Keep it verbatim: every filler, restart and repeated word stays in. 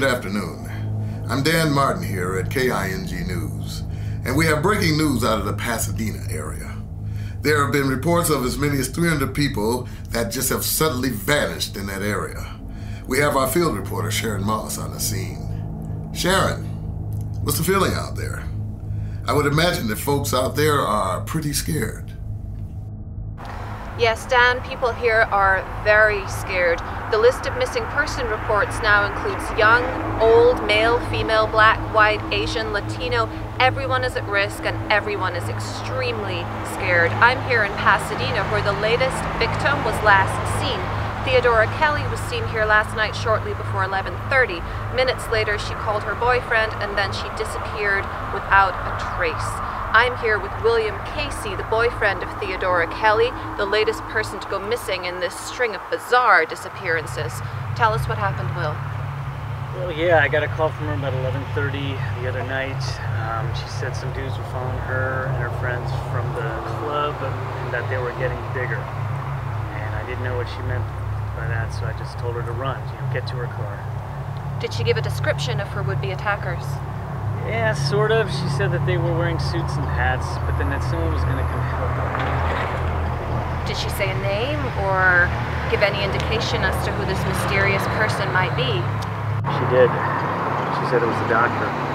good afternoon. I'm Dan Martin here at K I N G News, and we have breaking news out of the Pasadena area. There have been reports of as many as three hundred people that just have suddenly vanished in that area. We have our field reporter, Sharon Moss, on the scene. Sharon, what's the feeling out there? I would imagine that folks out there are pretty scared. Yes, Dan, people here are very scared. The list of missing person reports now includes young, old, male, female, black, white, Asian, Latino. Everyone is at risk and everyone is extremely scared. I'm here in Pasadena where the latest victim was last seen. Theodora Kelly was seen here last night shortly before eleven thirty. Minutes later, she called her boyfriend and then she disappeared without a trace. I'm here with William Casey, the boyfriend of Theodora Kelly, the latest person to go missing in this string of bizarre disappearances. Tell us what happened, Will. Well, yeah, I got a call from her about eleven thirty the other night. Um, she said some dudes were following her and her friends from the club and that they were getting bigger. And I didn't know what she meant by that, so I just told her to run, you know, get to her car. Did she give a description of her would-be attackers? Yeah, sort of. She said that they were wearing suits and hats, but then that someone was going to come help her. Did she say a name or give any indication as to who this mysterious person might be? She did. She said it was the doctor.